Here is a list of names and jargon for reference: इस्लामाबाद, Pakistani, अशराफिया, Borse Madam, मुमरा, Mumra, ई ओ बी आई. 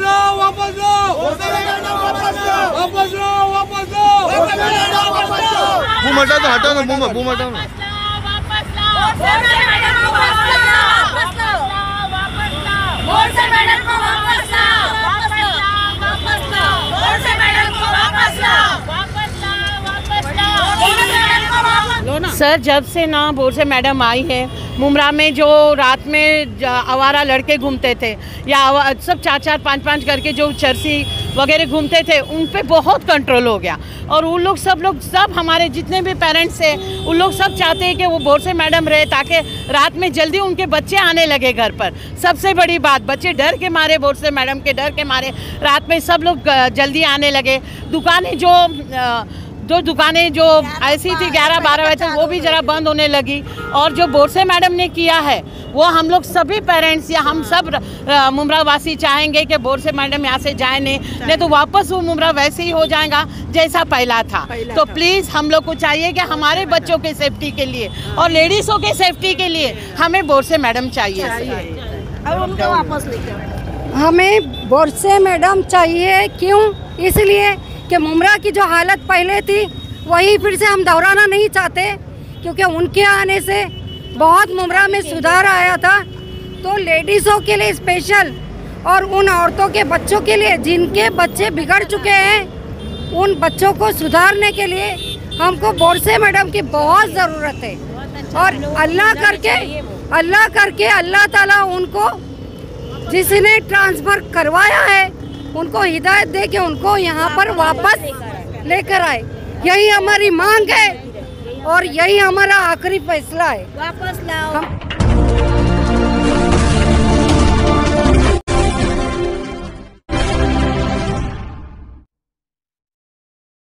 वापस लो, वापस लो, वापस लो, वापस लो। बूम हटाओ, हटाओ ना बूम, बूम हटाओ ना। सर, जब से ना बोर्से मैडम आई है, मुमरा में जो रात में आवारा लड़के घूमते थे या सब चार चार पाँच पाँच करके जो चरसी वगैरह घूमते थे, उन पे बहुत कंट्रोल हो गया। और उन लोग सब हमारे जितने भी पेरेंट्स हैं, उन लोग सब चाहते हैं कि वो बोर्से मैडम रहे, ताकि रात में जल्दी उनके बच्चे आने लगे घर पर। सबसे बड़ी बात, बच्चे डर के मारे, बोर्से मैडम के डर के मारे रात में सब लोग जल्दी आने लगे। दुकानें जो दुकानें ऐसी थी 11-12 बजे तक, वो भी ज़रा बंद होने लगी। और जो बोर्से मैडम ने किया है, वो हम लोग सभी पेरेंट्स या हम सब मुमरावासी चाहेंगे कि बोर्से मैडम यहाँ से जाए नहीं तो वापस वो मुमरा वैसे ही हो जाएगा जैसा पहला था। तो प्लीज़ हम लोग को चाहिए कि हमारे बच्चों के सेफ्टी के लिए और लेडीज़ों के सेफ्टी के लिए हमें बोर्से मैडम चाहिए। अब उनको वापस लेकर हमें बोर्से मैडम चाहिए। क्यों? इसलिए कि मुमरा की जो हालत पहले थी वही फिर से हम दोहराना नहीं चाहते, क्योंकि उनके आने से बहुत मुमरा में सुधार आया था। तो लेडीज़ों के लिए स्पेशल और उन औरतों के बच्चों के लिए जिनके बच्चे बिगड़ चुके हैं, उन बच्चों को सुधारने के लिए हमको बोर्से मैडम की बहुत ज़रूरत है। और अल्लाह ताला उनको, जिसने ट्रांसफ़र करवाया है, उनको हिदायत दे के उनको यहाँ पर वापस लेकर आए। यही हमारी मांग है और यही हमारा आखिरी फैसला है। वापस लाओ।